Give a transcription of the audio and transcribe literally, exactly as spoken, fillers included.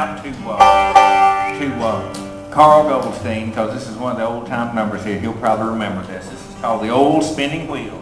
out to uh, to uh, Carl Goldstein, because this is one of the old time numbers here. He'll probably remember this. This is called the Old Spinning Wheel.